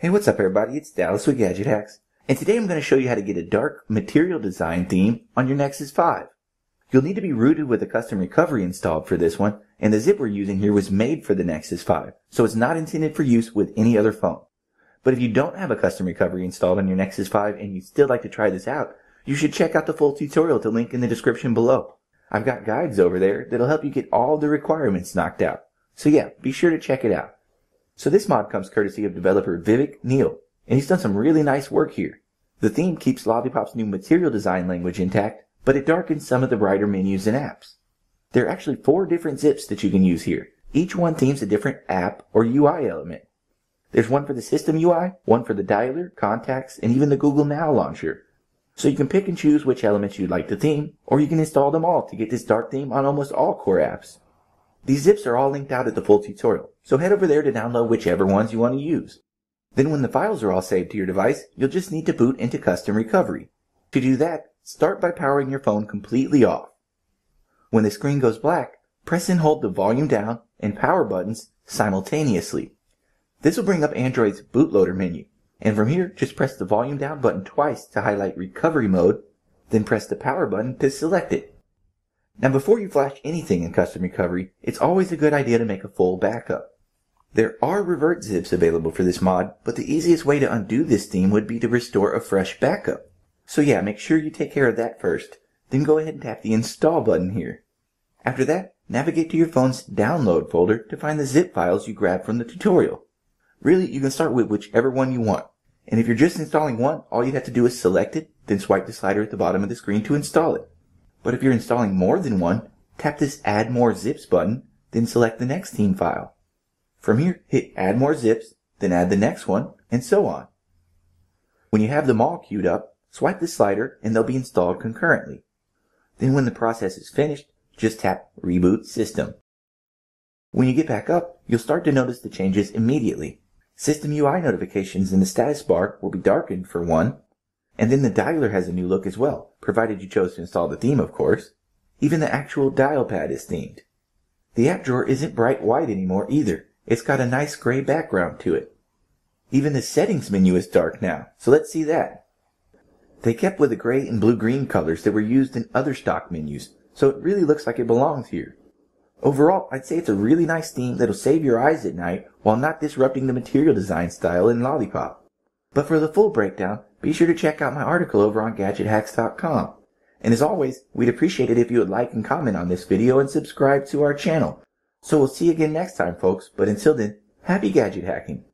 Hey, what's up everybody? It's Dallas with Gadget Hacks, and today I'm going to show you how to get a dark material design theme on your Nexus 5. You'll need to be rooted with a custom recovery installed for this one, and the zip we're using here was made for the Nexus 5, so it's not intended for use with any other phone. But if you don't have a custom recovery installed on your Nexus 5 and you'd still like to try this out, you should check out the full tutorial at the link in the description below. I've got guides over there that'll help you get all the requirements knocked out. So yeah, be sure to check it out. So this mod comes courtesy of developer Vivek Neil, and he's done some really nice work here. The theme keeps Lollipop's new material design language intact, but it darkens some of the brighter menus and apps. There are actually 4 different zips that you can use here. Each one themes a different app or UI element. There's one for the system UI, one for the dialer, contacts, and even the Google Now launcher. So you can pick and choose which elements you'd like to theme, or you can install them all to get this dark theme on almost all core apps. These zips are all linked out at the full tutorial, so head over there to download whichever ones you want to use. Then when the files are all saved to your device, you'll just need to boot into custom recovery. To do that, start by powering your phone completely off. When the screen goes black, press and hold the volume down and power buttons simultaneously. This will bring up Android's bootloader menu, and from here just press the volume down button twice to highlight recovery mode, then press the power button to select it. Now before you flash anything in custom recovery, it's always a good idea to make a full backup. There are revert zips available for this mod, but the easiest way to undo this theme would be to restore a fresh backup. So yeah, make sure you take care of that first, then go ahead and tap the install button here. After that, navigate to your phone's download folder to find the zip files you grabbed from the tutorial. Really, you can start with whichever one you want, and if you're just installing one, all you have to do is select it, then swipe the slider at the bottom of the screen to install it. But if you're installing more than one, tap this Add More Zips button, then select the next theme file. From here, hit Add More Zips, then add the next one, and so on. When you have them all queued up, swipe the slider and they'll be installed concurrently. Then when the process is finished, just tap Reboot System. When you get back up, you'll start to notice the changes immediately. System UI notifications in the status bar will be darkened for one, and then the dialer has a new look as well, provided you chose to install the theme, of course. Even the actual dial pad is themed. The app drawer isn't bright white anymore either. It's got a nice gray background to it. Even the settings menu is dark now, so let's see that. They kept with the gray and blue-green colors that were used in other stock menus, so it really looks like it belongs here. Overall, I'd say it's a really nice theme that'll save your eyes at night while not disrupting the material design style in Lollipop. But for the full breakdown, be sure to check out my article over on GadgetHacks.com. And as always, we'd appreciate it if you would like and comment on this video and subscribe to our channel. So we'll see you again next time, folks, but until then, happy gadget hacking!